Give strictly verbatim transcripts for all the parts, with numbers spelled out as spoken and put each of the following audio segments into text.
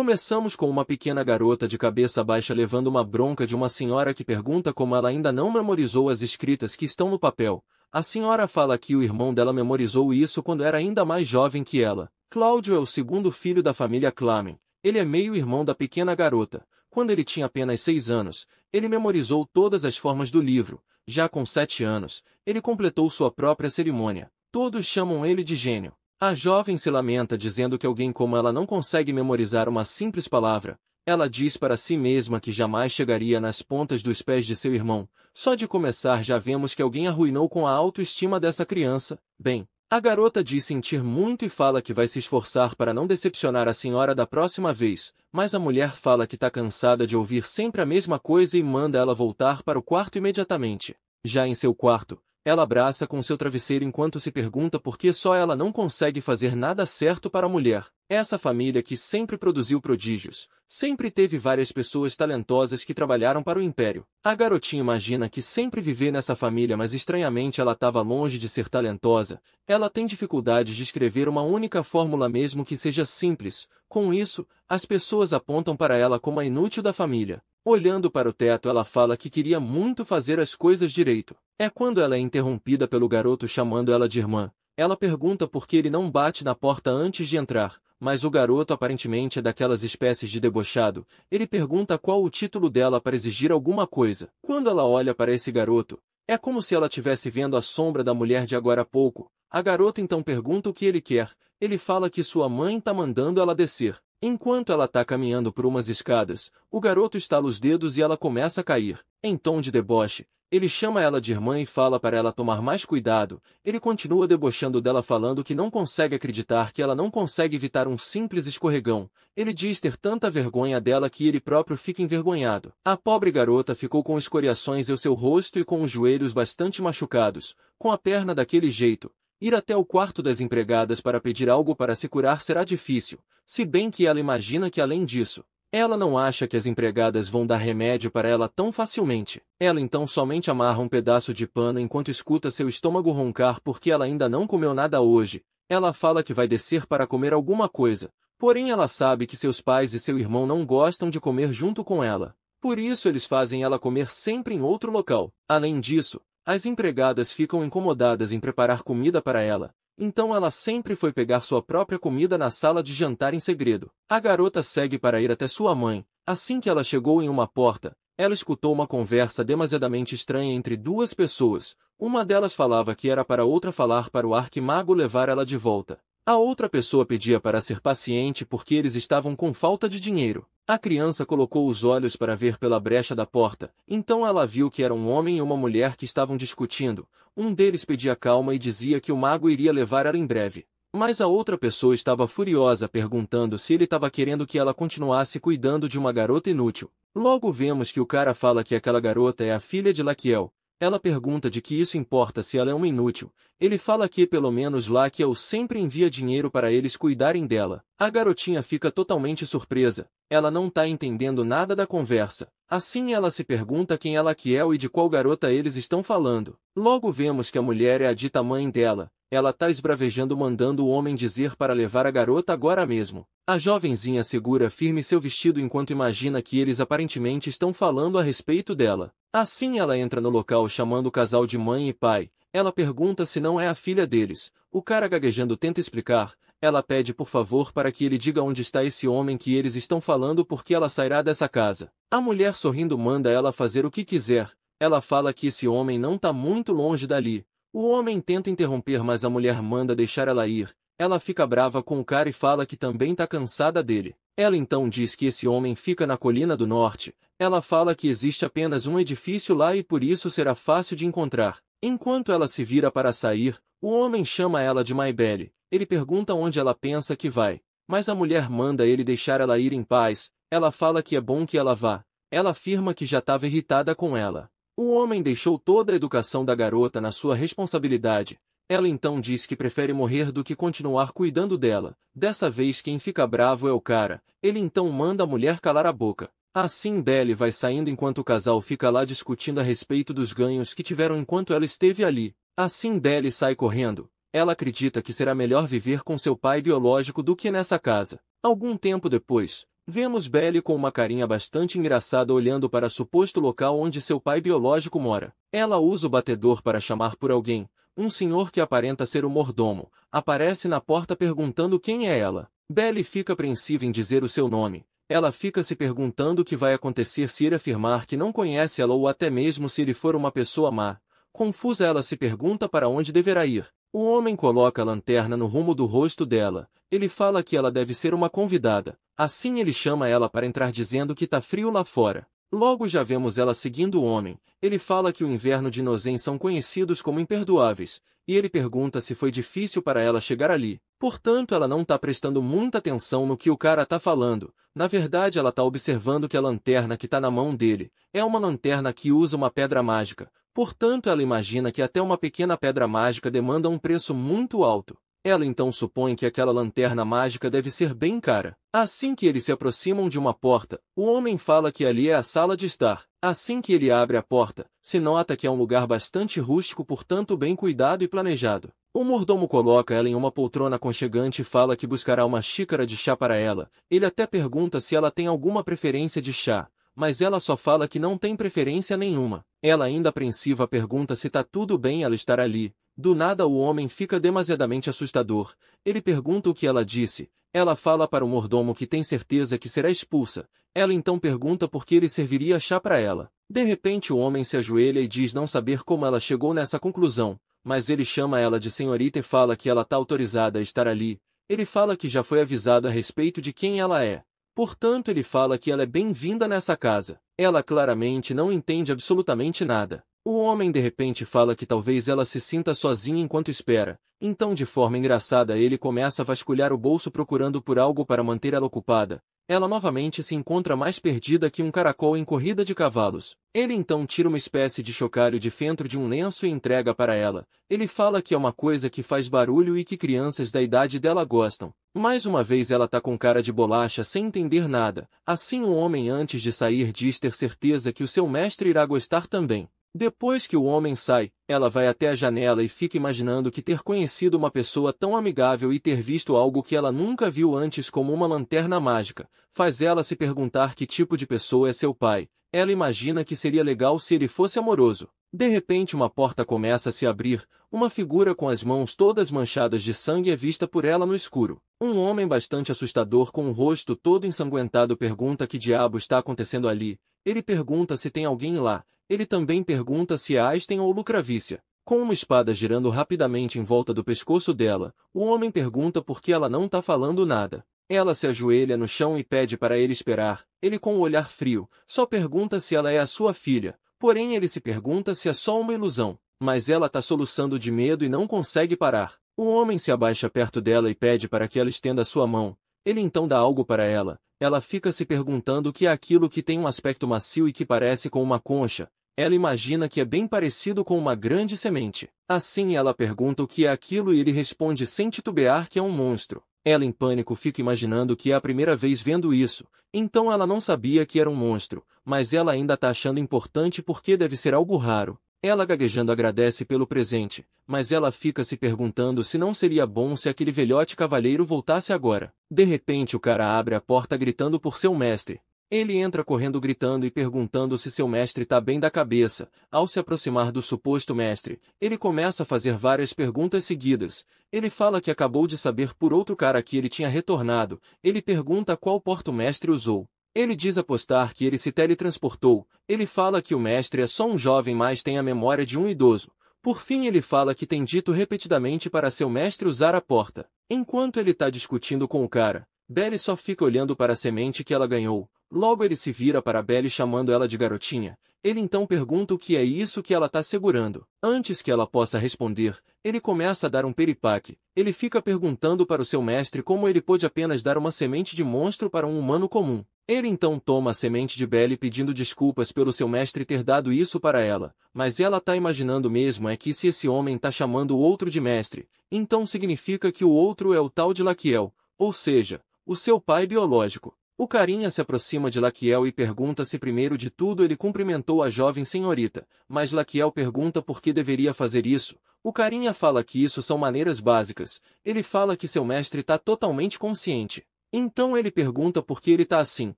Começamos com uma pequena garota de cabeça baixa levando uma bronca de uma senhora que pergunta como ela ainda não memorizou as escritas que estão no papel. A senhora fala que o irmão dela memorizou isso quando era ainda mais jovem que ela. Cláudio é o segundo filho da família Klamen. Ele é meio-irmão da pequena garota. Quando ele tinha apenas seis anos, ele memorizou todas as formas do livro. Já com sete anos, ele completou sua própria cerimônia. Todos chamam ele de gênio. A jovem se lamenta dizendo que alguém como ela não consegue memorizar uma simples palavra. Ela diz para si mesma que jamais chegaria nas pontas dos pés de seu irmão. Só de começar já vemos que alguém arruinou com a autoestima dessa criança. Bem, a garota diz sentir muito e fala que vai se esforçar para não decepcionar a senhora da próxima vez, mas a mulher fala que está cansada de ouvir sempre a mesma coisa e manda ela voltar para o quarto imediatamente. Já em seu quarto, ela abraça com seu travesseiro enquanto se pergunta por que só ela não consegue fazer nada certo para a mulher. Essa família que sempre produziu prodígios, sempre teve várias pessoas talentosas que trabalharam para o império. A garotinha imagina que sempre viver nessa família, mas estranhamente ela estava longe de ser talentosa. Ela tem dificuldades de escrever uma única fórmula mesmo que seja simples. Com isso, as pessoas apontam para ela como a inútil da família. Olhando para o teto, ela fala que queria muito fazer as coisas direito. É quando ela é interrompida pelo garoto chamando ela de irmã. Ela pergunta por que ele não bate na porta antes de entrar, mas o garoto aparentemente é daquelas espécies de debochado. Ele pergunta qual o título dela para exigir alguma coisa. Quando ela olha para esse garoto, é como se ela estivesse vendo a sombra da mulher de agora a pouco. A garota então pergunta o que ele quer. Ele fala que sua mãe está mandando ela descer. Enquanto ela está caminhando por umas escadas, o garoto estala os dedos e ela começa a cair. Em tom de deboche, ele chama ela de irmã e fala para ela tomar mais cuidado. Ele continua debochando dela falando que não consegue acreditar que ela não consegue evitar um simples escorregão. Ele diz ter tanta vergonha dela que ele próprio fica envergonhado. A pobre garota ficou com escoriações em seu rosto e com os joelhos bastante machucados, com a perna daquele jeito. Ir até o quarto das empregadas para pedir algo para se curar será difícil, se bem que ela imagina que além disso, ela não acha que as empregadas vão dar remédio para ela tão facilmente. Ela então somente amarra um pedaço de pano enquanto escuta seu estômago roncar porque ela ainda não comeu nada hoje. Ela fala que vai descer para comer alguma coisa, porém ela sabe que seus pais e seu irmão não gostam de comer junto com ela. Por isso eles fazem ela comer sempre em outro local. Além disso, as empregadas ficam incomodadas em preparar comida para ela, então ela sempre foi pegar sua própria comida na sala de jantar em segredo. A garota segue para ir até sua mãe. Assim que ela chegou em uma porta, ela escutou uma conversa demasiadamente estranha entre duas pessoas. Uma delas falava que era para outra falar para o arquimago levar ela de volta. A outra pessoa pedia para ser paciente porque eles estavam com falta de dinheiro. A criança colocou os olhos para ver pela brecha da porta, então ela viu que era um homem e uma mulher que estavam discutindo. Um deles pedia calma e dizia que o mago iria levar ela em breve. Mas a outra pessoa estava furiosa perguntando se ele estava querendo que ela continuasse cuidando de uma garota inútil. Logo vemos que o cara fala que aquela garota é a filha de Laquiel. Ela pergunta de que isso importa se ela é uma inútil. Ele fala que pelo menos Laquiel sempre envia dinheiro para eles cuidarem dela. A garotinha fica totalmente surpresa. Ela não está entendendo nada da conversa. Assim ela se pergunta quem é Laquiel e de qual garota eles estão falando. Logo vemos que a mulher é a dita mãe dela. Ela está esbravejando mandando o homem dizer para levar a garota agora mesmo. A jovenzinha segura firme seu vestido enquanto imagina que eles aparentemente estão falando a respeito dela. Assim ela entra no local chamando o casal de mãe e pai. Ela pergunta se não é a filha deles. O cara gaguejando tenta explicar. Ela pede por favor para que ele diga onde está esse homem que eles estão falando porque ela sairá dessa casa. A mulher sorrindo manda ela fazer o que quiser. Ela fala que esse homem não está muito longe dali. O homem tenta interromper, mas a mulher manda deixar ela ir. Ela fica brava com o cara e fala que também está cansada dele. Ela então diz que esse homem fica na colina do norte. Ela fala que existe apenas um edifício lá e por isso será fácil de encontrar. Enquanto ela se vira para sair, o homem chama ela de Maybelle. Ele pergunta onde ela pensa que vai, mas a mulher manda ele deixar ela ir em paz. Ela fala que é bom que ela vá. Ela afirma que já estava irritada com ela. O homem deixou toda a educação da garota na sua responsabilidade. Ela então diz que prefere morrer do que continuar cuidando dela. Dessa vez quem fica bravo é o cara. Ele então manda a mulher calar a boca. Assim Belle vai saindo enquanto o casal fica lá discutindo a respeito dos ganhos que tiveram enquanto ela esteve ali. Assim Belle sai correndo. Ela acredita que será melhor viver com seu pai biológico do que nessa casa. Algum tempo depois, Vemos Belle com uma carinha bastante engraçada olhando para suposto local onde seu pai biológico mora. Ela usa o batedor para chamar por alguém. Um senhor que aparenta ser o mordomo aparece na porta perguntando quem é ela. Belle fica apreensiva em dizer o seu nome. Ela fica se perguntando o que vai acontecer se ele afirmar que não conhece ela ou até mesmo se ele for uma pessoa má. Confusa, ela se pergunta para onde deverá ir. O homem coloca a lanterna no rumo do rosto dela. Ele fala que ela deve ser uma convidada. Assim ele chama ela para entrar dizendo que tá frio lá fora. Logo já vemos ela seguindo o homem. Ele fala que o inverno de Nozém são conhecidos como imperdoáveis, e ele pergunta se foi difícil para ela chegar ali. Portanto, ela não tá prestando muita atenção no que o cara tá falando. Na verdade, ela tá observando que a lanterna que tá na mão dele é uma lanterna que usa uma pedra mágica. Portanto, ela imagina que até uma pequena pedra mágica demanda um preço muito alto. Ela então supõe que aquela lanterna mágica deve ser bem cara. Assim que eles se aproximam de uma porta, o homem fala que ali é a sala de estar. Assim que ele abre a porta, se nota que é um lugar bastante rústico, portanto bem cuidado e planejado. O mordomo coloca ela em uma poltrona aconchegante e fala que buscará uma xícara de chá para ela. Ele até pergunta se ela tem alguma preferência de chá, mas ela só fala que não tem preferência nenhuma. Ela, ainda apreensiva, pergunta se tá tudo bem ela estar ali. Do nada o homem fica demasiadamente assustador. Ele pergunta o que ela disse. Ela fala para o mordomo que tem certeza que será expulsa. Ela então pergunta por que ele serviria chá para ela. De repente o homem se ajoelha e diz não saber como ela chegou nessa conclusão, mas ele chama ela de senhorita e fala que ela tá autorizada a estar ali. Ele fala que já foi avisado a respeito de quem ela é. Portanto, ele fala que ela é bem-vinda nessa casa. Ela claramente não entende absolutamente nada. O homem de repente fala que talvez ela se sinta sozinha enquanto espera. Então, de forma engraçada, ele começa a vasculhar o bolso procurando por algo para manter ela ocupada. Ela novamente se encontra mais perdida que um caracol em corrida de cavalos. Ele então tira uma espécie de chocalho de dentro de um lenço e entrega para ela. Ele fala que é uma coisa que faz barulho e que crianças da idade dela gostam. Mais uma vez ela tá com cara de bolacha sem entender nada. Assim o homem, antes de sair, diz ter certeza que o seu mestre irá gostar também. Depois que o homem sai, ela vai até a janela e fica imaginando que ter conhecido uma pessoa tão amigável e ter visto algo que ela nunca viu antes, como uma lanterna mágica, faz ela se perguntar que tipo de pessoa é seu pai. Ela imagina que seria legal se ele fosse amoroso. De repente uma porta começa a se abrir, uma figura com as mãos todas manchadas de sangue é vista por ela no escuro. Um homem bastante assustador com o rosto todo ensanguentado pergunta que diabo está acontecendo ali. Ele pergunta se tem alguém lá. Ele também pergunta se é Einstein ou Lucravícia. Com uma espada girando rapidamente em volta do pescoço dela, o homem pergunta por que ela não está falando nada. Ela se ajoelha no chão e pede para ele esperar. Ele, com um olhar frio, só pergunta se ela é a sua filha. Porém, ele se pergunta se é só uma ilusão, mas ela está soluçando de medo e não consegue parar. O homem se abaixa perto dela e pede para que ela estenda sua mão. Ele então dá algo para ela. Ela fica se perguntando o que é aquilo que tem um aspecto macio e que parece com uma concha. Ela imagina que é bem parecido com uma grande semente. Assim ela pergunta o que é aquilo e ele responde sem titubear que é um monstro. Ela, em pânico, fica imaginando que é a primeira vez vendo isso. Então ela não sabia que era um monstro, mas ela ainda tá achando importante porque deve ser algo raro. Ela, gaguejando, agradece pelo presente, mas ela fica se perguntando se não seria bom se aquele velhote cavalheiro voltasse agora. De repente o cara abre a porta gritando por seu mestre. Ele entra correndo gritando e perguntando se seu mestre tá bem da cabeça. Ao se aproximar do suposto mestre, ele começa a fazer várias perguntas seguidas. Ele fala que acabou de saber por outro cara que ele tinha retornado. Ele pergunta qual porta o mestre usou. Ele diz apostar que ele se teletransportou. Ele fala que o mestre é só um jovem, mas tem a memória de um idoso. Por fim, ele fala que tem dito repetidamente para seu mestre usar a porta. Enquanto ele está discutindo com o cara, Belle só fica olhando para a semente que ela ganhou. Logo ele se vira para Belle chamando ela de garotinha. Ele então pergunta o que é isso que ela está segurando. Antes que ela possa responder, ele começa a dar um piripaque. Ele fica perguntando para o seu mestre como ele pôde apenas dar uma semente de monstro para um humano comum. Ele então toma a semente de Belle pedindo desculpas pelo seu mestre ter dado isso para ela, mas ela tá imaginando mesmo é que se esse homem tá chamando o outro de mestre, então significa que o outro é o tal de Laquiel, ou seja, o seu pai biológico. O carinha se aproxima de Laquiel e pergunta se primeiro de tudo ele cumprimentou a jovem senhorita, mas Laquiel pergunta por que deveria fazer isso. O carinha fala que isso são maneiras básicas. Ele fala que seu mestre tá totalmente consciente. Então ele pergunta por que ele tá assim.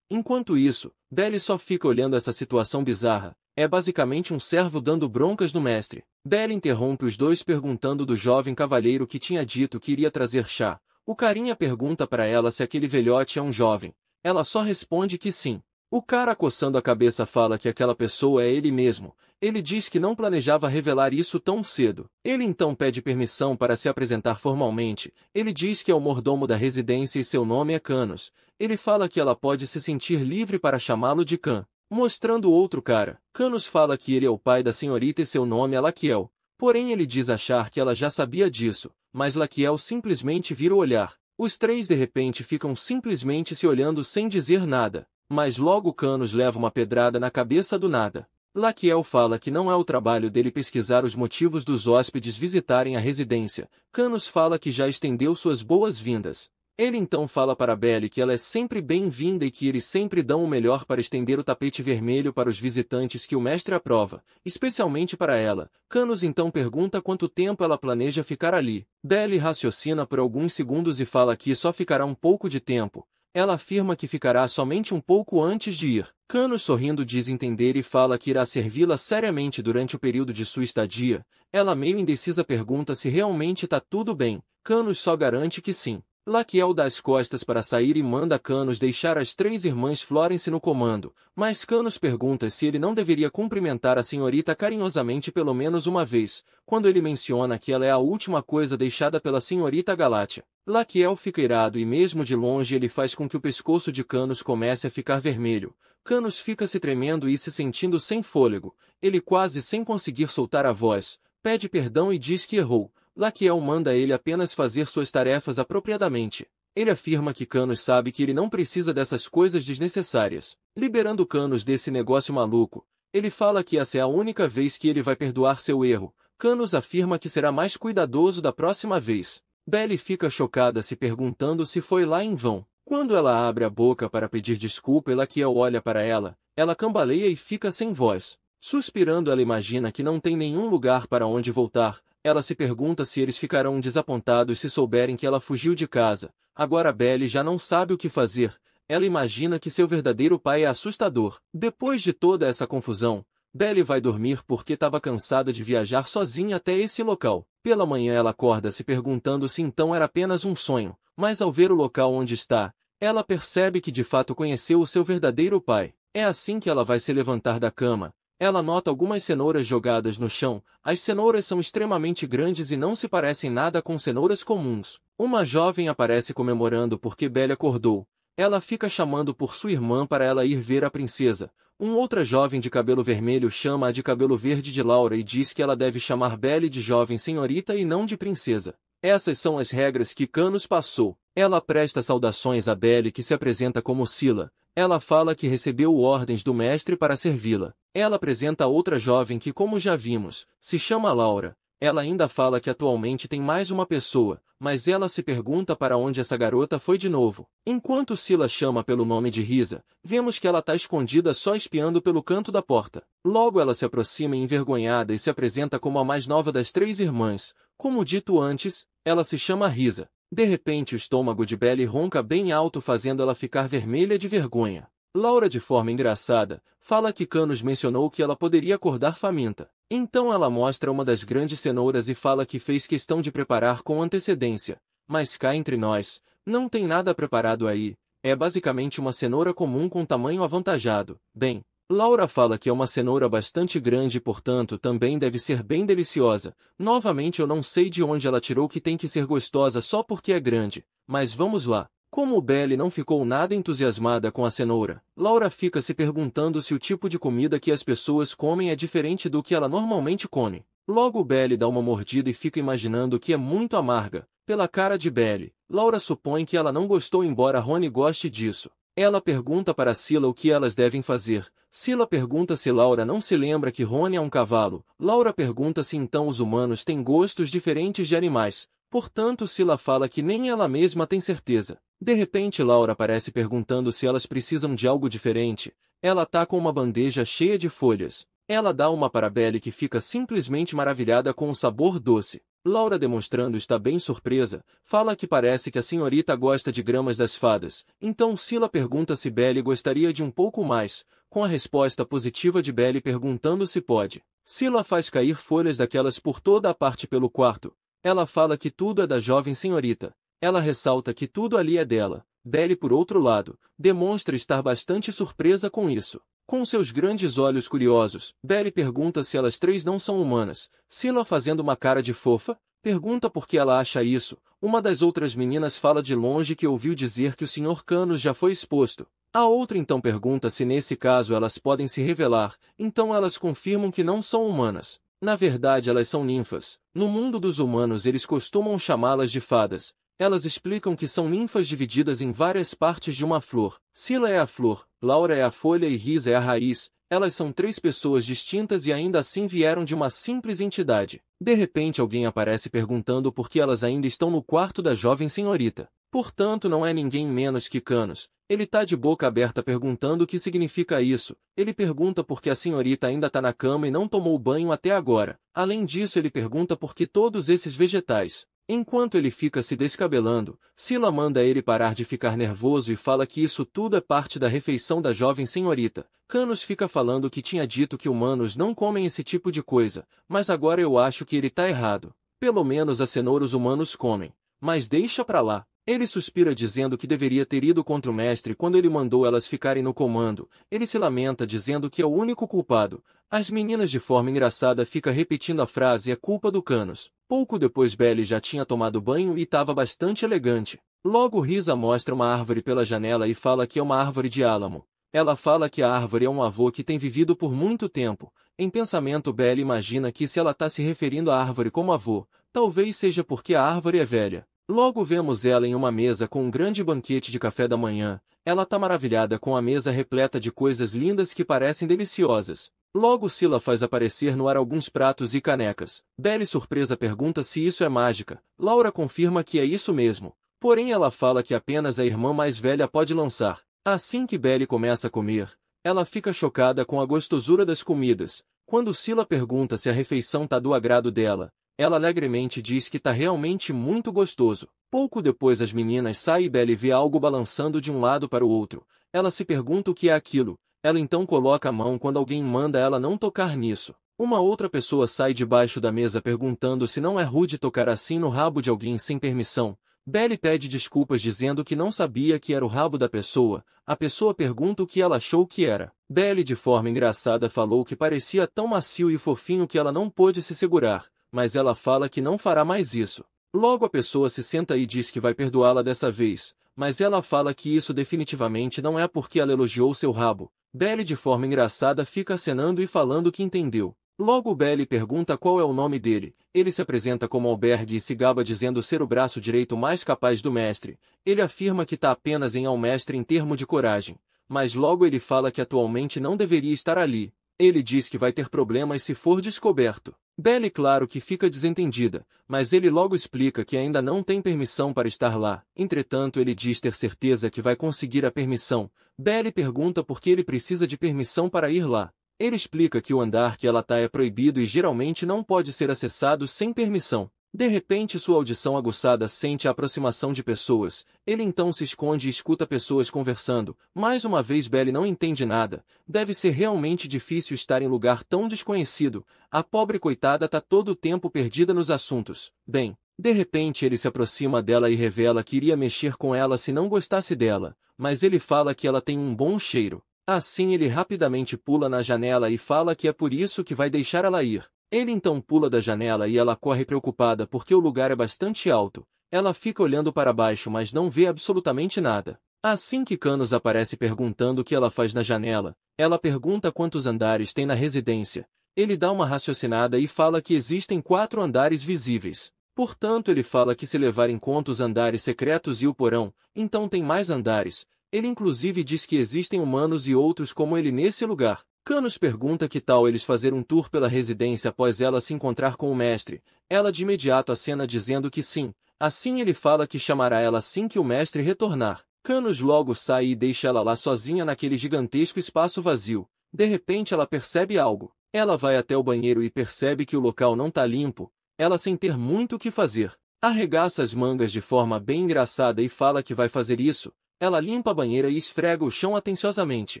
Enquanto isso, Belle só fica olhando essa situação bizarra. É basicamente um servo dando broncas no mestre. Belle interrompe os dois perguntando do jovem cavalheiro que tinha dito que iria trazer chá. O carinha pergunta para ela se aquele velhote é um jovem. Ela só responde que sim. O cara coçando a cabeça fala que aquela pessoa é ele mesmo. Ele diz que não planejava revelar isso tão cedo. Ele então pede permissão para se apresentar formalmente. Ele diz que é o mordomo da residência e seu nome é Canos. Ele fala que ela pode se sentir livre para chamá-lo de Can. Mostrando outro cara, Canos fala que ele é o pai da senhorita e seu nome é Laquiel. Porém ele diz achar que ela já sabia disso, mas Laquiel simplesmente vira o olhar. Os três de repente ficam simplesmente se olhando sem dizer nada. Mas logo Canos leva uma pedrada na cabeça do nada. Laquiel fala que não é o trabalho dele pesquisar os motivos dos hóspedes visitarem a residência. Canos fala que já estendeu suas boas-vindas. Ele então fala para Belle que ela é sempre bem-vinda e que eles sempre dão o melhor para estender o tapete vermelho para os visitantes que o mestre aprova, especialmente para ela. Canos então pergunta quanto tempo ela planeja ficar ali. Belle raciocina por alguns segundos e fala que só ficará um pouco de tempo. Ela afirma que ficará somente um pouco antes de ir. Canos sorrindo diz entender e fala que irá servi-la seriamente durante o período de sua estadia. Ela meio indecisa pergunta se realmente está tudo bem. Canos só garante que sim. Laquiel dá as costas para sair e manda Canos deixar as três irmãs Florence no comando, mas Canos pergunta se ele não deveria cumprimentar a senhorita carinhosamente pelo menos uma vez, quando ele menciona que ela é a última coisa deixada pela senhorita Galatia. Laquiel fica irado e mesmo de longe ele faz com que o pescoço de Canos comece a ficar vermelho. Canos fica se tremendo e se sentindo sem fôlego. Ele quase sem conseguir soltar a voz, pede perdão e diz que errou. Laquiel manda ele apenas fazer suas tarefas apropriadamente. Ele afirma que Canos sabe que ele não precisa dessas coisas desnecessárias. Liberando Canos desse negócio maluco, ele fala que essa é a única vez que ele vai perdoar seu erro. Canos afirma que será mais cuidadoso da próxima vez. Belle fica chocada se perguntando se foi lá em vão. Quando ela abre a boca para pedir desculpa e Laquiel olha para ela, ela cambaleia e fica sem voz. Suspirando, ela imagina que não tem nenhum lugar para onde voltar. Ela se pergunta se eles ficarão desapontados se souberem que ela fugiu de casa. Agora Belle já não sabe o que fazer. Ela imagina que seu verdadeiro pai é assustador. Depois de toda essa confusão, Belle vai dormir porque estava cansada de viajar sozinha até esse local. Pela manhã ela acorda se perguntando se então era apenas um sonho, mas ao ver o local onde está, ela percebe que de fato conheceu o seu verdadeiro pai. É assim que ela vai se levantar da cama. Ela nota algumas cenouras jogadas no chão. As cenouras são extremamente grandes e não se parecem nada com cenouras comuns. Uma jovem aparece comemorando porque Belle acordou. Ela fica chamando por sua irmã para ela ir ver a princesa. Um outra jovem de cabelo vermelho chama a de cabelo verde de Laura e diz que ela deve chamar Belle de jovem senhorita e não de princesa. Essas são as regras que Canos passou. Ela presta saudações a Belle que se apresenta como Sila. Ela fala que recebeu ordens do mestre para servi-la. Ela apresenta outra jovem que, como já vimos, se chama Laura. Ela ainda fala que atualmente tem mais uma pessoa, mas ela se pergunta para onde essa garota foi de novo. Enquanto Sila chama pelo nome de Risa, vemos que ela está escondida só espiando pelo canto da porta. Logo ela se aproxima envergonhada e se apresenta como a mais nova das três irmãs. Como dito antes, ela se chama Risa. De repente o estômago de Belle ronca bem alto fazendo ela ficar vermelha de vergonha. Laura, de forma engraçada, fala que Canos mencionou que ela poderia acordar faminta. Então ela mostra uma das grandes cenouras e fala que fez questão de preparar com antecedência. Mas cá entre nós, não tem nada preparado aí. É basicamente uma cenoura comum com tamanho avantajado. Bem, Laura fala que é uma cenoura bastante grande e portanto também deve ser bem deliciosa. Novamente eu não sei de onde ela tirou que tem que ser gostosa só porque é grande, mas vamos lá. Como Belle não ficou nada entusiasmada com a cenoura, Laura fica se perguntando se o tipo de comida que as pessoas comem é diferente do que ela normalmente come. Logo Belle dá uma mordida e fica imaginando que é muito amarga. Pela cara de Belle, Laura supõe que ela não gostou embora Rony goste disso. Ela pergunta para Sila o que elas devem fazer. Sila pergunta se Laura não se lembra que Rony é um cavalo. Laura pergunta se então os humanos têm gostos diferentes de animais. Portanto, Sila fala que nem ela mesma tem certeza. De repente, Laura aparece perguntando se elas precisam de algo diferente. Ela tá com uma bandeja cheia de folhas. Ela dá uma para Belle que fica simplesmente maravilhada com o sabor doce. Laura, demonstrando estar bem surpresa, fala que parece que a senhorita gosta de gramas das fadas, então Sila pergunta se Belle gostaria de um pouco mais, com a resposta positiva de Belle perguntando se pode. Sila faz cair folhas daquelas por toda a parte pelo quarto. Ela fala que tudo é da jovem senhorita. Ela ressalta que tudo ali é dela. Belle, por outro lado, demonstra estar bastante surpresa com isso. Com seus grandes olhos curiosos, Belle pergunta se elas três não são humanas. Sila, fazendo uma cara de fofa, pergunta por que ela acha isso. Uma das outras meninas fala de longe que ouviu dizer que o senhor Canos já foi exposto. A outra então pergunta se nesse caso elas podem se revelar, então elas confirmam que não são humanas. Na verdade, elas são ninfas. No mundo dos humanos eles costumam chamá-las de fadas. Elas explicam que são ninfas divididas em várias partes de uma flor. Sila é a flor, Laura é a folha e Risa é a raiz. Elas são três pessoas distintas e ainda assim vieram de uma simples entidade. De repente alguém aparece perguntando por que elas ainda estão no quarto da jovem senhorita. Portanto, não é ninguém menos que Canos. Ele tá de boca aberta perguntando o que significa isso. Ele pergunta por que a senhorita ainda tá na cama e não tomou banho até agora. Além disso, ele pergunta por que todos esses vegetais. Enquanto ele fica se descabelando, Sila manda ele parar de ficar nervoso e fala que isso tudo é parte da refeição da jovem senhorita. Canos fica falando que tinha dito que humanos não comem esse tipo de coisa, mas agora eu acho que ele tá errado. Pelo menos as cenouras humanos comem. Mas deixa pra lá. Ele suspira dizendo que deveria ter ido contra o mestre quando ele mandou elas ficarem no comando. Ele se lamenta dizendo que é o único culpado. As meninas, de forma engraçada, ficam repetindo a frase: é culpa do Canos. Pouco depois, Belle já tinha tomado banho e estava bastante elegante. Logo, Risa mostra uma árvore pela janela e fala que é uma árvore de álamo. Ela fala que a árvore é um avô que tem vivido por muito tempo. Em pensamento, Belle imagina que se ela está se referindo à árvore como avô, talvez seja porque a árvore é velha. Logo vemos ela em uma mesa com um grande banquete de café da manhã. Ela tá maravilhada com a mesa repleta de coisas lindas que parecem deliciosas. Logo Sila faz aparecer no ar alguns pratos e canecas. Belle, surpresa, pergunta se isso é mágica. Laura confirma que é isso mesmo. Porém ela fala que apenas a irmã mais velha pode lançar. Assim que Belle começa a comer, ela fica chocada com a gostosura das comidas. Quando Sila pergunta se a refeição tá do agrado dela, ela alegremente diz que tá realmente muito gostoso. Pouco depois as meninas saem e Belle vê algo balançando de um lado para o outro. Ela se pergunta o que é aquilo. Ela então coloca a mão quando alguém manda ela não tocar nisso. Uma outra pessoa sai debaixo da mesa perguntando se não é rude tocar assim no rabo de alguém sem permissão. Belle pede desculpas dizendo que não sabia que era o rabo da pessoa. A pessoa pergunta o que ela achou que era. Belle, de forma engraçada, falou que parecia tão macio e fofinho que ela não pôde se segurar. Mas ela fala que não fará mais isso. Logo a pessoa se senta e diz que vai perdoá-la dessa vez, mas ela fala que isso definitivamente não é porque ela elogiou seu rabo. Belle, de forma engraçada, fica acenando e falando que entendeu. Logo Belle pergunta qual é o nome dele. Ele se apresenta como Albergue e se gaba dizendo ser o braço direito mais capaz do mestre. Ele afirma que está apenas em ao mestre em termo de coragem, mas logo ele fala que atualmente não deveria estar ali. Ele diz que vai ter problemas se for descoberto. Belle, claro que fica desentendida, mas ele logo explica que ainda não tem permissão para estar lá. Entretanto, ele diz ter certeza que vai conseguir a permissão. Belle pergunta por que ele precisa de permissão para ir lá. Ele explica que o andar que ela tá é proibido e geralmente não pode ser acessado sem permissão. De repente, sua audição aguçada sente a aproximação de pessoas. Ele então se esconde e escuta pessoas conversando. Mais uma vez, Belle não entende nada. Deve ser realmente difícil estar em lugar tão desconhecido. A pobre coitada tá todo o tempo perdida nos assuntos. Bem, de repente ele se aproxima dela e revela que iria mexer com ela se não gostasse dela. Mas ele fala que ela tem um bom cheiro. Assim ele rapidamente pula na janela e fala que é por isso que vai deixar ela ir. Ele então pula da janela e ela corre preocupada porque o lugar é bastante alto. Ela fica olhando para baixo, mas não vê absolutamente nada. Assim que Canos aparece perguntando o que ela faz na janela, ela pergunta quantos andares tem na residência. Ele dá uma raciocinada e fala que existem quatro andares visíveis. Portanto, ele fala que se levar em conta os andares secretos e o porão, então tem mais andares. Ele inclusive diz que existem humanos e outros como ele nesse lugar. Canos pergunta que tal eles fazer um tour pela residência após ela se encontrar com o mestre. Ela de imediato acena dizendo que sim. Assim ele fala que chamará ela assim que o mestre retornar. Canos logo sai e deixa ela lá sozinha naquele gigantesco espaço vazio. De repente ela percebe algo. Ela vai até o banheiro e percebe que o local não tá limpo. Ela, sem ter muito o que fazer, arregaça as mangas de forma bem engraçada e fala que vai fazer isso. Ela limpa a banheira e esfrega o chão atenciosamente.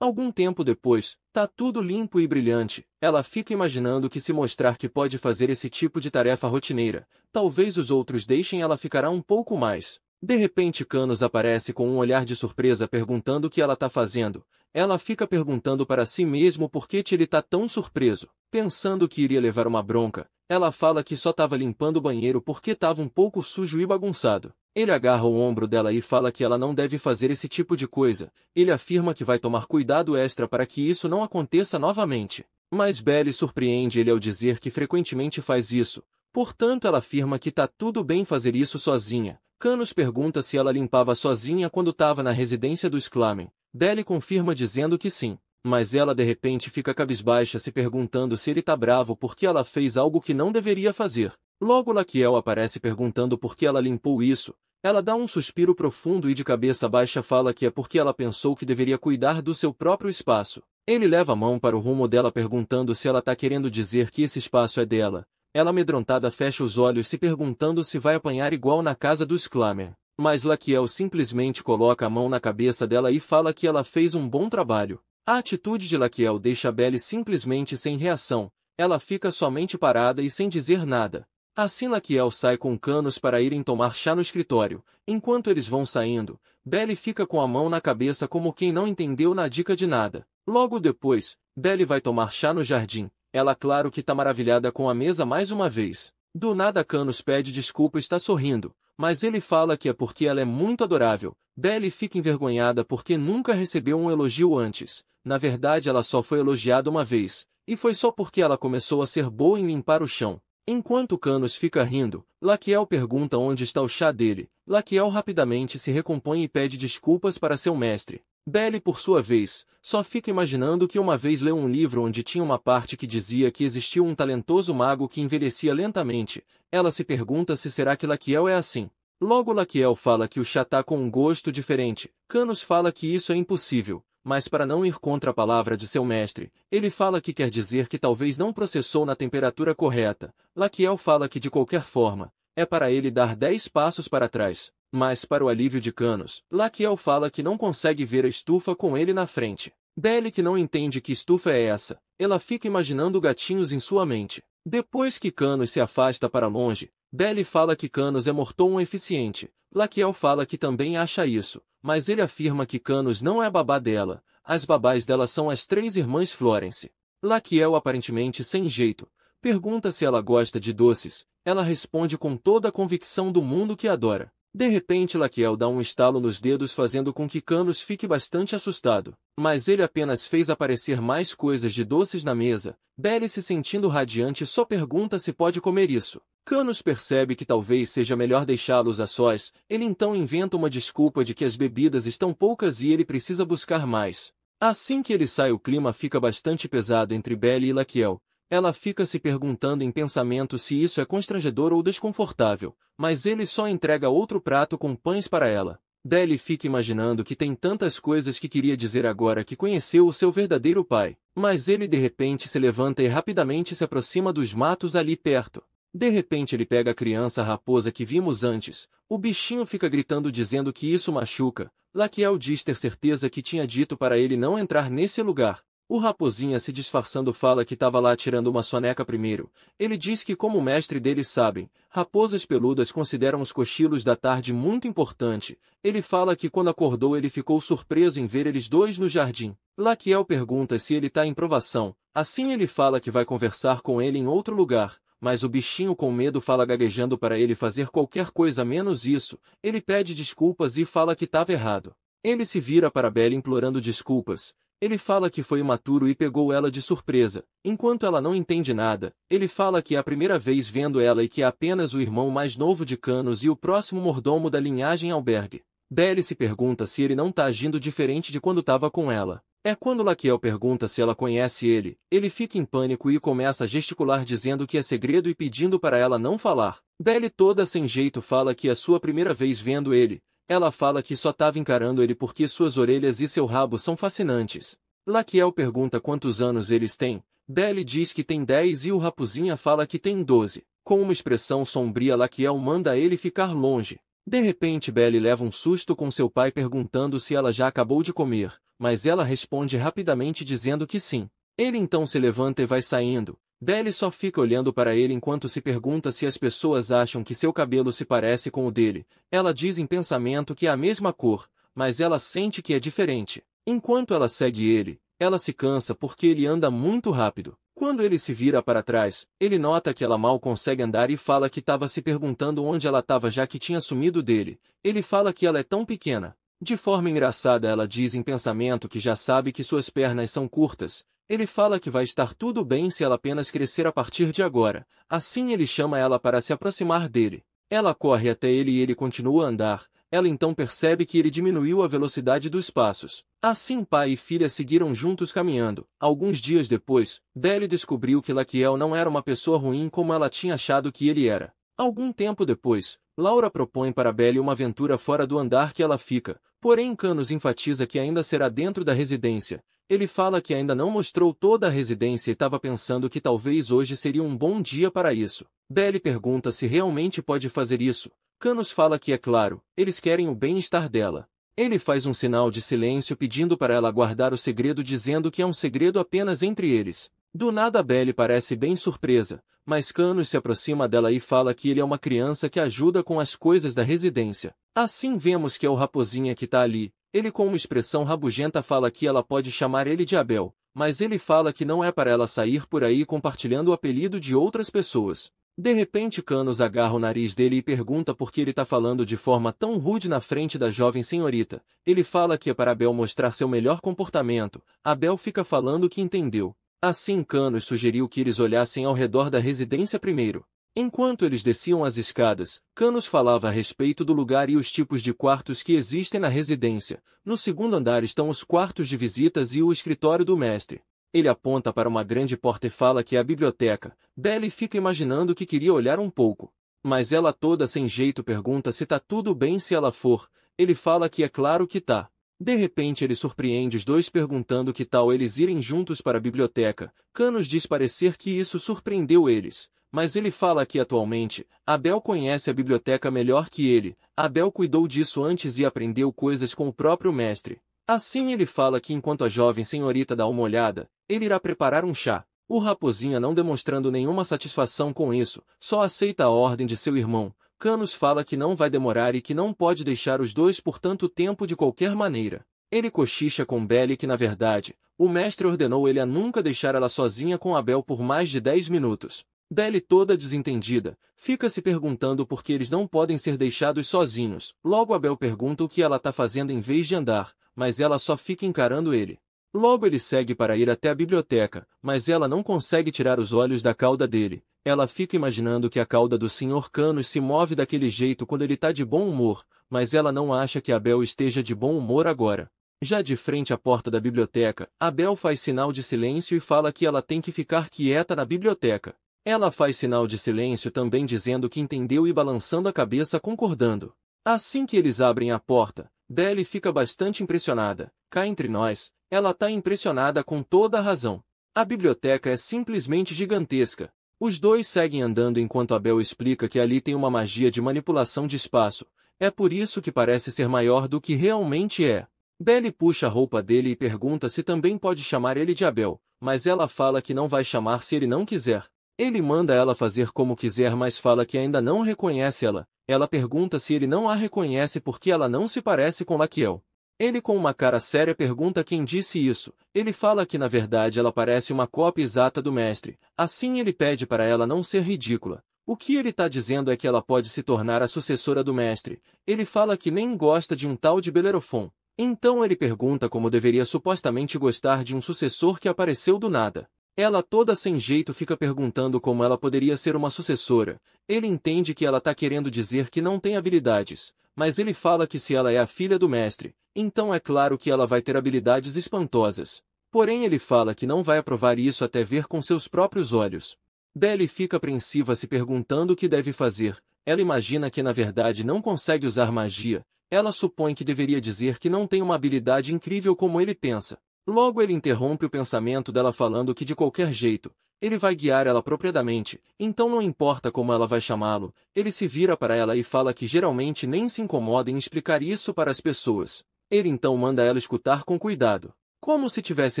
Algum tempo depois, tá tudo limpo e brilhante. Ela fica imaginando que, se mostrar que pode fazer esse tipo de tarefa rotineira, talvez os outros deixem ela ficar um pouco mais. De repente, Canos aparece com um olhar de surpresa perguntando o que ela tá fazendo. Ela fica perguntando para si mesmo por que ele tá tão surpreso. Pensando que iria levar uma bronca, ela fala que só tava limpando o banheiro porque tava um pouco sujo e bagunçado. Ele agarra o ombro dela e fala que ela não deve fazer esse tipo de coisa. Ele afirma que vai tomar cuidado extra para que isso não aconteça novamente. Mas Belle surpreende ele ao dizer que frequentemente faz isso. Portanto, ela afirma que tá tudo bem fazer isso sozinha. Canos pergunta se ela limpava sozinha quando tava na residência do Exclamen. Belle confirma dizendo que sim. Mas ela de repente fica cabisbaixa, se perguntando se ele tá bravo porque ela fez algo que não deveria fazer. Logo Laquiel aparece perguntando por que ela limpou isso. Ela dá um suspiro profundo e de cabeça baixa fala que é porque ela pensou que deveria cuidar do seu próprio espaço. Ele leva a mão para o rumo dela perguntando se ela tá querendo dizer que esse espaço é dela. Ela amedrontada fecha os olhos, se perguntando se vai apanhar igual na casa do Exclamen. Mas Laquiel simplesmente coloca a mão na cabeça dela e fala que ela fez um bom trabalho. A atitude de Laquiel deixa Belle simplesmente sem reação. Ela fica somente parada e sem dizer nada. Assim Laquiel sai com Canos para irem tomar chá no escritório. Enquanto eles vão saindo, Belle fica com a mão na cabeça como quem não entendeu na dica de nada. Logo depois, Belle vai tomar chá no jardim. Ela claro que tá maravilhada com a mesa mais uma vez. Do nada Canos pede desculpa e está sorrindo, mas ele fala que é porque ela é muito adorável. Belle fica envergonhada porque nunca recebeu um elogio antes. Na verdade, ela só foi elogiada uma vez, e foi só porque ela começou a ser boa em limpar o chão. Enquanto Canos fica rindo, Laquiel pergunta onde está o chá dele. Laquiel rapidamente se recompõe e pede desculpas para seu mestre. Belle, por sua vez, só fica imaginando que uma vez leu um livro onde tinha uma parte que dizia que existia um talentoso mago que envelhecia lentamente. Ela se pergunta se será que Laquiel é assim. Logo Laquiel fala que o chá tá com um gosto diferente. Canos fala que isso é impossível, mas para não ir contra a palavra de seu mestre, ele fala que quer dizer que talvez não processou na temperatura correta. Laquiel fala que de qualquer forma, é para ele dar dez passos para trás. Mas para o alívio de Canos, Laquiel fala que não consegue ver a estufa com ele na frente. Belle, que não entende que estufa é essa, ela fica imaginando gatinhos em sua mente. Depois que Canos se afasta para longe, Belle fala que Canos é mordomo eficiente. Laquiel fala que também acha isso, mas ele afirma que Canos não é babá dela. As babás dela são as três irmãs Florence. Laquiel, aparentemente sem jeito, pergunta se ela gosta de doces. Ela responde com toda a convicção do mundo que adora. De repente Laquiel dá um estalo nos dedos, fazendo com que Canos fique bastante assustado. Mas ele apenas fez aparecer mais coisas de doces na mesa. Belle, se sentindo radiante, só pergunta se pode comer isso. Canos percebe que talvez seja melhor deixá-los a sós. Ele então inventa uma desculpa de que as bebidas estão poucas e ele precisa buscar mais. Assim que ele sai, o clima fica bastante pesado entre Belle e Laquiel. Ela fica se perguntando em pensamento se isso é constrangedor ou desconfortável, mas ele só entrega outro prato com pães para ela. Belle fica imaginando que tem tantas coisas que queria dizer agora que conheceu o seu verdadeiro pai, mas ele de repente se levanta e rapidamente se aproxima dos matos ali perto. De repente ele pega a criança raposa que vimos antes. O bichinho fica gritando dizendo que isso machuca. Laquiel diz ter certeza que tinha dito para ele não entrar nesse lugar. O raposinha, se disfarçando, fala que estava lá tirando uma soneca primeiro. Ele diz que, como o mestre dele sabem, raposas peludas consideram os cochilos da tarde muito importante. Ele fala que quando acordou ele ficou surpreso em ver eles dois no jardim. Laquiel pergunta se ele está em provação. Assim ele fala que vai conversar com ele em outro lugar. Mas o bichinho, com medo, fala gaguejando para ele fazer qualquer coisa menos isso. Ele pede desculpas e fala que estava errado. Ele se vira para Belle implorando desculpas. Ele fala que foi imaturo e pegou ela de surpresa. Enquanto ela não entende nada, ele fala que é a primeira vez vendo ela e que é apenas o irmão mais novo de Canos e o próximo mordomo da linhagem Albergue. Belle se pergunta se ele não tá agindo diferente de quando estava com ela. É quando Laquiel pergunta se ela conhece ele. Ele fica em pânico e começa a gesticular dizendo que é segredo e pedindo para ela não falar. Belle, toda sem jeito, fala que é sua primeira vez vendo ele. Ela fala que só estava encarando ele porque suas orelhas e seu rabo são fascinantes. Laquiel pergunta quantos anos eles têm. Belle diz que tem dez e o raposinha fala que tem doze. Com uma expressão sombria, Laquiel manda ele ficar longe. De repente, Belle leva um susto com seu pai perguntando se ela já acabou de comer, mas ela responde rapidamente dizendo que sim. Ele então se levanta e vai saindo. Belle só fica olhando para ele enquanto se pergunta se as pessoas acham que seu cabelo se parece com o dele. Ela diz em pensamento que é a mesma cor, mas ela sente que é diferente. Enquanto ela segue ele, ela se cansa porque ele anda muito rápido. Quando ele se vira para trás, ele nota que ela mal consegue andar e fala que estava se perguntando onde ela estava já que tinha sumido dele. Ele fala que ela é tão pequena. De forma engraçada, ela diz em pensamento que já sabe que suas pernas são curtas. Ele fala que vai estar tudo bem se ela apenas crescer a partir de agora. Assim ele chama ela para se aproximar dele. Ela corre até ele e ele continua a andar. Ela então percebe que ele diminuiu a velocidade dos passos. Assim pai e filha seguiram juntos caminhando. Alguns dias depois, Belle descobriu que Laquiel não era uma pessoa ruim como ela tinha achado que ele era. Algum tempo depois, Laura propõe para Belle uma aventura fora do andar que ela fica, porém Canos enfatiza que ainda será dentro da residência. Ele fala que ainda não mostrou toda a residência e estava pensando que talvez hoje seria um bom dia para isso. Belle pergunta se realmente pode fazer isso. Canos fala que é claro, eles querem o bem-estar dela. Ele faz um sinal de silêncio pedindo para ela guardar o segredo, dizendo que é um segredo apenas entre eles. Do nada Belle parece bem surpresa, mas Canos se aproxima dela e fala que ele é uma criança que ajuda com as coisas da residência. Assim vemos que é o Raposinha que está ali. Ele com uma expressão rabugenta fala que ela pode chamar ele de Abel, mas ele fala que não é para ela sair por aí compartilhando o apelido de outras pessoas. De repente Canos agarra o nariz dele e pergunta por que ele está falando de forma tão rude na frente da jovem senhorita. Ele fala que é para Abel mostrar seu melhor comportamento. Abel fica falando que entendeu. Assim Canos sugeriu que eles olhassem ao redor da residência primeiro. Enquanto eles desciam as escadas, Canos falava a respeito do lugar e os tipos de quartos que existem na residência. No segundo andar estão os quartos de visitas e o escritório do mestre. Ele aponta para uma grande porta e fala que é a biblioteca. Belle fica imaginando que queria olhar um pouco. Mas ela toda sem jeito pergunta se tá tudo bem se ela for. Ele fala que é claro que tá. De repente ele surpreende os dois perguntando que tal eles irem juntos para a biblioteca. Canos diz parecer que isso surpreendeu eles. Mas ele fala que atualmente, Abel conhece a biblioteca melhor que ele. Abel cuidou disso antes e aprendeu coisas com o próprio mestre. Assim ele fala que enquanto a jovem senhorita dá uma olhada, ele irá preparar um chá. O Raposinha, não demonstrando nenhuma satisfação com isso, só aceita a ordem de seu irmão. Canos fala que não vai demorar e que não pode deixar os dois por tanto tempo de qualquer maneira. Ele cochicha com Belle que, na verdade, o mestre ordenou ele a nunca deixar ela sozinha com Abel por mais de dez minutos. Belle, toda desentendida, fica se perguntando por que eles não podem ser deixados sozinhos. Logo Abel pergunta o que ela está fazendo em vez de andar, mas ela só fica encarando ele. Logo ele segue para ir até a biblioteca, mas ela não consegue tirar os olhos da cauda dele. Ela fica imaginando que a cauda do senhor Canos se move daquele jeito quando ele está de bom humor, mas ela não acha que Abel esteja de bom humor agora. Já de frente à porta da biblioteca, Abel faz sinal de silêncio e fala que ela tem que ficar quieta na biblioteca. Ela faz sinal de silêncio também dizendo que entendeu e balançando a cabeça concordando. Assim que eles abrem a porta, Belle fica bastante impressionada. Cá entre nós, ela está impressionada com toda a razão. A biblioteca é simplesmente gigantesca. Os dois seguem andando enquanto Abel explica que ali tem uma magia de manipulação de espaço. É por isso que parece ser maior do que realmente é. Belle puxa a roupa dele e pergunta se também pode chamar ele de Abel, mas ela fala que não vai chamar se ele não quiser. Ele manda ela fazer como quiser, mas fala que ainda não reconhece ela. Ela pergunta se ele não a reconhece porque ela não se parece com Laquiel. Ele com uma cara séria pergunta quem disse isso. Ele fala que na verdade ela parece uma cópia exata do mestre. Assim ele pede para ela não ser ridícula. O que ele está dizendo é que ela pode se tornar a sucessora do mestre. Ele fala que nem gosta de um tal de Belerofonte. Então ele pergunta como deveria supostamente gostar de um sucessor que apareceu do nada. Ela toda sem jeito fica perguntando como ela poderia ser uma sucessora. Ele entende que ela está querendo dizer que não tem habilidades, mas ele fala que se ela é a filha do mestre, então é claro que ela vai ter habilidades espantosas. Porém ele fala que não vai aprovar isso até ver com seus próprios olhos. Belle fica apreensiva se perguntando o que deve fazer. Ela imagina que na verdade não consegue usar magia. Ela supõe que deveria dizer que não tem uma habilidade incrível como ele pensa. Logo ele interrompe o pensamento dela falando que de qualquer jeito, Ele vai guiar ela apropriadamente, então não importa como ela vai chamá-lo, ele se vira para ela e fala que geralmente nem se incomoda em explicar isso para as pessoas. Ele então manda ela escutar com cuidado. Como se estivesse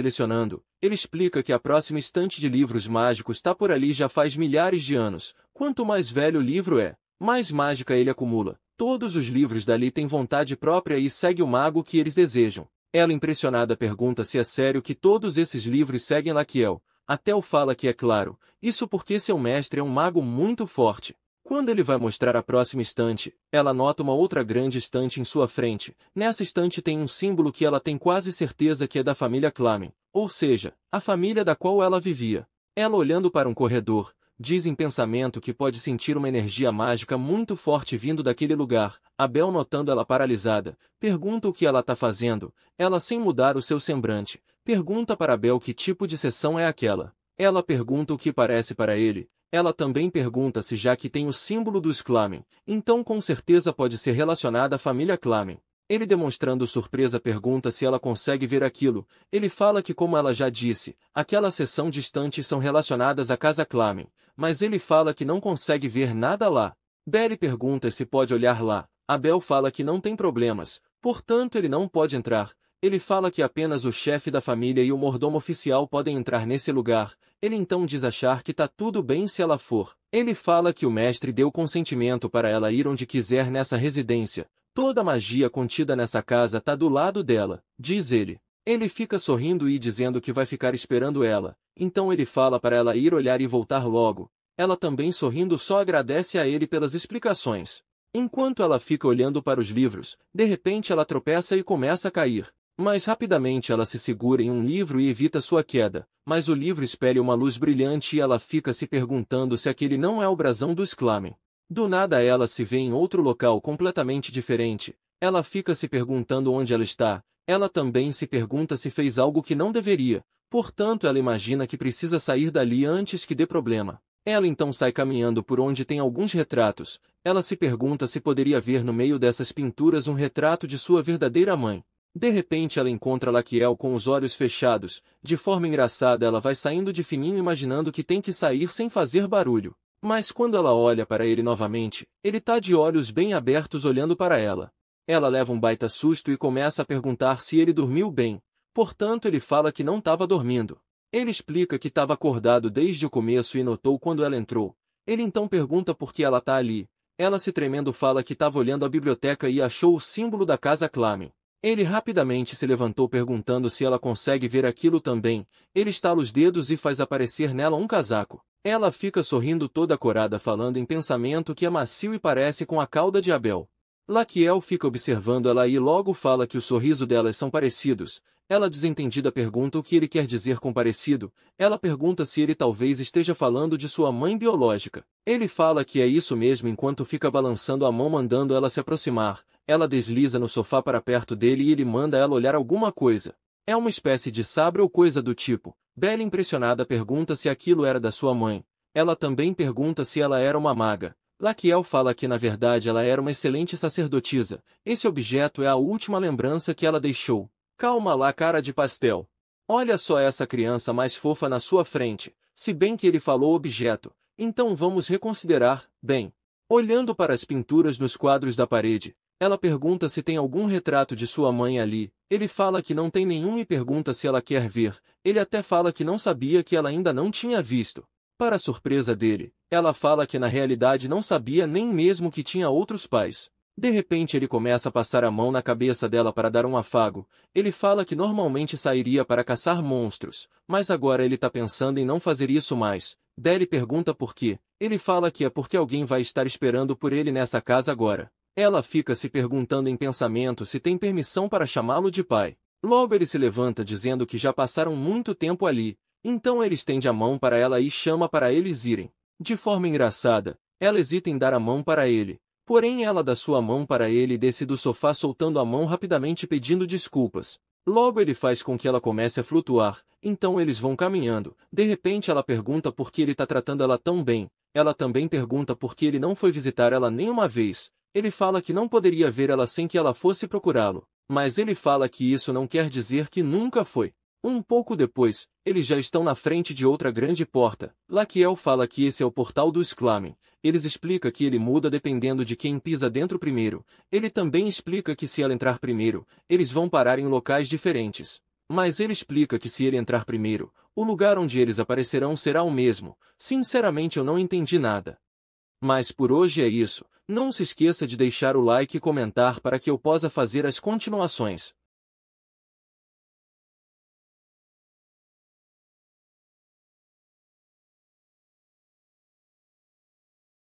lecionando, ele explica que a próxima estante de livros mágicos está por ali já faz milhares de anos. Quanto mais velho o livro é, mais mágica ele acumula. Todos os livros dali têm vontade própria e segue o mago que eles desejam. Ela, impressionada, pergunta se é sério que todos esses livros seguem Laquiel. Até o fala que é claro, isso porque seu mestre é um mago muito forte. Quando ele vai mostrar a próxima estante, ela nota uma outra grande estante em sua frente. Nessa estante tem um símbolo que ela tem quase certeza que é da família Klamen, ou seja, a família da qual ela vivia. Ela, olhando para um corredor, diz em pensamento que pode sentir uma energia mágica muito forte vindo daquele lugar. Abel, notando ela paralisada, pergunta o que ela está fazendo. Ela, sem mudar o seu semblante, pergunta para Abel que tipo de sessão é aquela. Ela pergunta o que parece para ele. Ela também pergunta se, já que tem o símbolo do Exclamen, então com certeza pode ser relacionada à família Klamen. Ele, demonstrando surpresa, pergunta se ela consegue ver aquilo. Ele fala que, como ela já disse, aquela seção distante são relacionadas à casa Klamen, mas ele fala que não consegue ver nada lá. Belle pergunta se pode olhar lá. Abel fala que não tem problemas, portanto ele não pode entrar. Ele fala que apenas o chefe da família e o mordomo oficial podem entrar nesse lugar. Ele então diz achar que tá tudo bem se ela for. Ele fala que o mestre deu consentimento para ela ir onde quiser nessa residência. Toda a magia contida nessa casa tá do lado dela, diz ele. Ele fica sorrindo e dizendo que vai ficar esperando ela. Então ele fala para ela ir olhar e voltar logo. Ela, também sorrindo, só agradece a ele pelas explicações. Enquanto ela fica olhando para os livros, de repente ela tropeça e começa a cair. Mas rapidamente ela se segura em um livro e evita sua queda, mas o livro espelha uma luz brilhante e ela fica se perguntando se aquele não é o brasão do Exclamen. Do nada ela se vê em outro local completamente diferente. Ela fica se perguntando onde ela está. Ela também se pergunta se fez algo que não deveria, portanto ela imagina que precisa sair dali antes que dê problema. Ela então sai caminhando por onde tem alguns retratos. Ela se pergunta se poderia ver no meio dessas pinturas um retrato de sua verdadeira mãe. De repente ela encontra Laquiel com os olhos fechados. De forma engraçada ela vai saindo de fininho, imaginando que tem que sair sem fazer barulho. Mas quando ela olha para ele novamente, ele tá de olhos bem abertos olhando para ela. Ela leva um baita susto e começa a perguntar se ele dormiu bem. Portanto ele fala que não estava dormindo. Ele explica que estava acordado desde o começo e notou quando ela entrou. Ele então pergunta por que ela tá ali. Ela, se tremendo, fala que estava olhando a biblioteca e achou o símbolo da casa Klamen. Ele rapidamente se levantou perguntando se ela consegue ver aquilo também. Ele estala os dedos e faz aparecer nela um casaco. Ela fica sorrindo toda corada, falando em pensamento que é macio e parece com a cauda de Abel. Laquiel fica observando ela e logo fala que o sorriso delas são parecidos. Ela, desentendida, pergunta o que ele quer dizer com parecido. Ela pergunta se ele talvez esteja falando de sua mãe biológica. Ele fala que é isso mesmo, enquanto fica balançando a mão mandando ela se aproximar. Ela desliza no sofá para perto dele e ele manda ela olhar alguma coisa. É uma espécie de sabre ou coisa do tipo. Belle, impressionada, pergunta se aquilo era da sua mãe. Ela também pergunta se ela era uma maga. Laquiel fala que na verdade ela era uma excelente sacerdotisa. Esse objeto é a última lembrança que ela deixou. Calma lá, cara de pastel. Olha só essa criança mais fofa na sua frente. Se bem que ele falou objeto, então vamos reconsiderar, bem. Olhando para as pinturas nos quadros da parede, ela pergunta se tem algum retrato de sua mãe ali. Ele fala que não tem nenhum e pergunta se ela quer ver. Ele até fala que não sabia, que ela ainda não tinha visto. Para a surpresa dele, ela fala que na realidade não sabia nem mesmo que tinha outros pais. De repente ele começa a passar a mão na cabeça dela para dar um afago. Ele fala que normalmente sairia para caçar monstros, mas agora ele está pensando em não fazer isso mais. Belle pergunta por quê. Ele fala que é porque alguém vai estar esperando por ele nessa casa agora. Ela fica se perguntando em pensamento se tem permissão para chamá-lo de pai. Logo ele se levanta dizendo que já passaram muito tempo ali. Então ele estende a mão para ela e chama para eles irem. De forma engraçada, ela hesita em dar a mão para ele. Porém ela dá sua mão para ele e desce do sofá soltando a mão rapidamente pedindo desculpas. Logo ele faz com que ela comece a flutuar. Então eles vão caminhando. De repente ela pergunta por que ele está tratando ela tão bem. Ela também pergunta por que ele não foi visitar ela nenhuma vez. Ele fala que não poderia ver ela sem que ela fosse procurá-lo, mas ele fala que isso não quer dizer que nunca foi. Um pouco depois, eles já estão na frente de outra grande porta. Laquiel fala que esse é o portal do Exclamen. Eles explicam que ele muda dependendo de quem pisa dentro primeiro. Ele também explica que se ela entrar primeiro, eles vão parar em locais diferentes. Mas ele explica que se ele entrar primeiro, o lugar onde eles aparecerão será o mesmo. Sinceramente eu não entendi nada. Mas por hoje é isso. Não se esqueça de deixar o like e comentar para que eu possa fazer as continuações.